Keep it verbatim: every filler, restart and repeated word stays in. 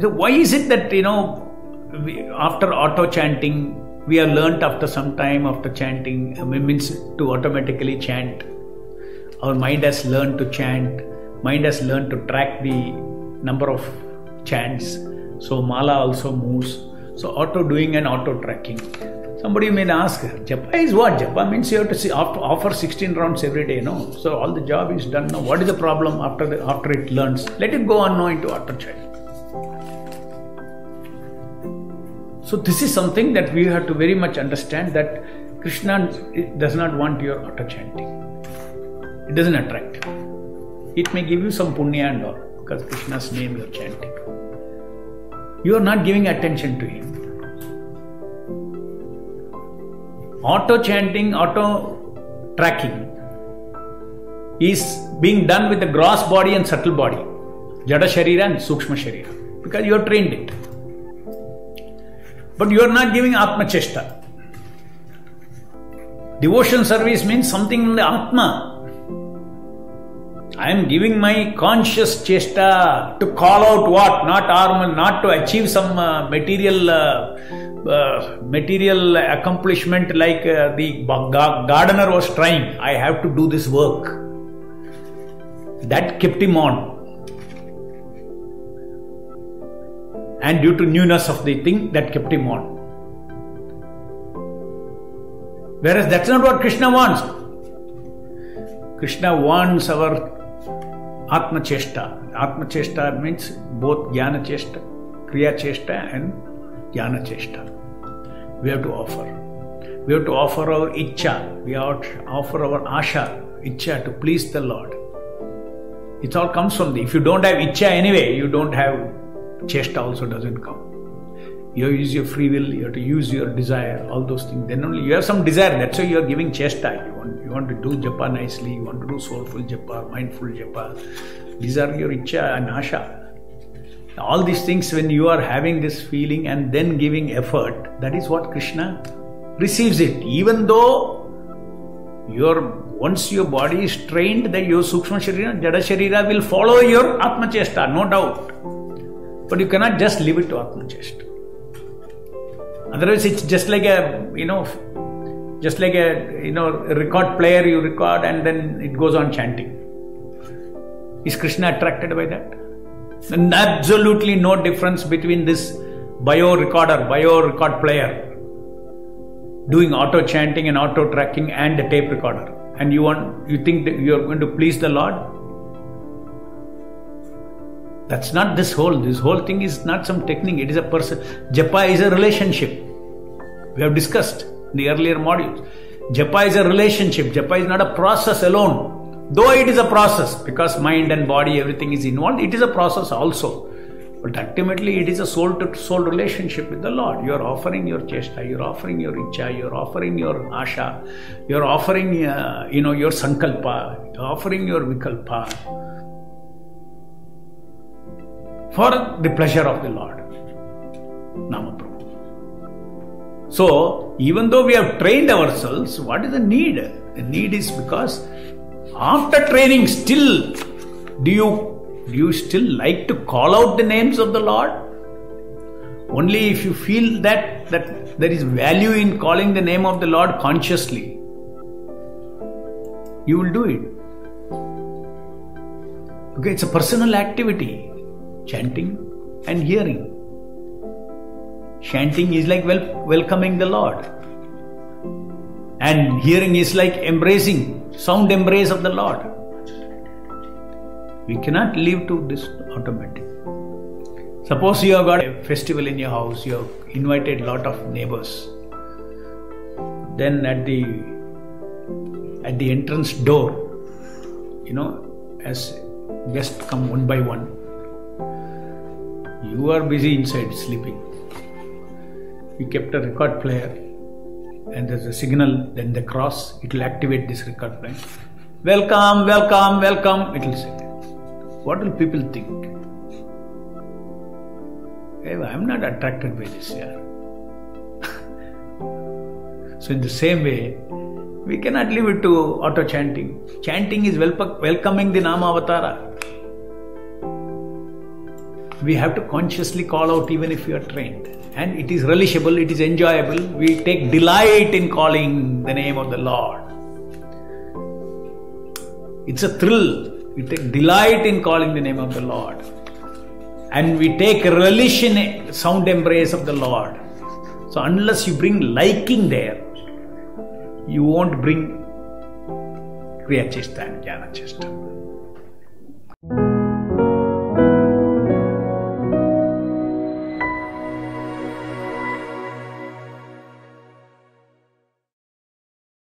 So why is it that, you know, we, after auto chanting, we have learnt after some time after chanting, means to automatically chant. Our mind has learned to chant. Mind has learned to track the number of chants. So mala also moves. So auto doing and auto tracking. Somebody may ask, japa is what? Japa means you have to see, offer sixteen rounds every day, no? So all the job is done now. What is the problem after the, after it learns? Let it go on now into auto chant. So this is something that we have to very much understand, that Krishna does not want your auto chanting. It doesn't attract. It may give you some punya and all, because Krishna's name you are chanting. You are not giving attention to him. Auto chanting, auto tracking is being done with the gross body and subtle body, jada sharira and sukshma sharira, because you are trained it. But you are not giving atma cheshta. Devotion service means something in the atma. I am giving my conscious cheshta to call out what, not arm, not to achieve some uh, material. Uh, Uh, material accomplishment, like uh, the gardener was trying, I have to do this work. That kept him on. And due to newness of the thing, that kept him on. Whereas that's not what Krishna wants. Krishna wants our atma cheshta. Atma cheshta means both jnana cheshta, kriya cheshta and jnana cheshta. We have to offer. We have to offer our icha. We have to offer our asha, icha, to please the Lord. It all comes from the. If you don't have icha anyway, you don't have cheshta, also doesn't come. You have to use your free will. You have to use your desire. All those things. Then only you have some desire. That's why you are giving cheshta. You want, you want to do japa nicely. You want to do soulful japa, mindful japa. These are your icha and asha. All these things, when you are having this feeling and then giving effort, that is what Krishna receives it. Even though your once your body is trained, that your sukshma sharira, jada sharira will follow your atma cheshta, no doubt. But you cannot just leave it to atma cheshta. Otherwise, it's just like a you know, just like a you know record player. You record and then it goes on chanting. Is Krishna attracted by that? And absolutely no difference between this bio recorder, bio record player doing auto chanting and auto tracking and the tape recorder. And you want, you think that you are going to please the Lord? That's not this whole. This whole thing is not some technique. It is a person. Japa is a relationship. We have discussed in the earlier modules. Japa is a relationship. Japa is not a process alone. Though it is a process, because mind and body, everything is involved, it is a process also. But ultimately, it is a soul-to-soul relationship with the Lord. You are offering your cheshta, you are offering your icha, you are offering your asha, you are offering, uh, you know, your sankalpa, you are offering your vikalpa for the pleasure of the Lord. Nama-Avatara. So, even though we have trained ourselves, what is the need? The need is because after training, still, do you, do you still like to call out the names of the Lord? Only if you feel that, that there is value in calling the name of the Lord consciously, you will do it. Okay, it's a personal activity, chanting and hearing. Chanting is like wel- welcoming the Lord. And hearing is like embracing, sound embrace of the Lord. We cannot live to this automatic. Suppose you have got a festival in your house, you have invited a lot of neighbors. Then at the at the entrance door, you know, as guests come one by one, you are busy inside sleeping. You kept a record player. And there's a signal, then the cross, it will activate this record player. Welcome, welcome, welcome, it will say. What will people think? Hey, I'm not attracted by this, yeah. So in the same way, we cannot leave it to auto-chanting. Chanting is welcoming the Nama-Avatara. we have to consciously call out even if you are trained. And it is relishable, it is enjoyable. We take delight in calling the name of the Lord. It's a thrill. We take delight in calling the name of the Lord. And we take relish in sound embrace of the Lord. So unless you bring liking there, you won't bring kriya cheshta and jnana cheshta.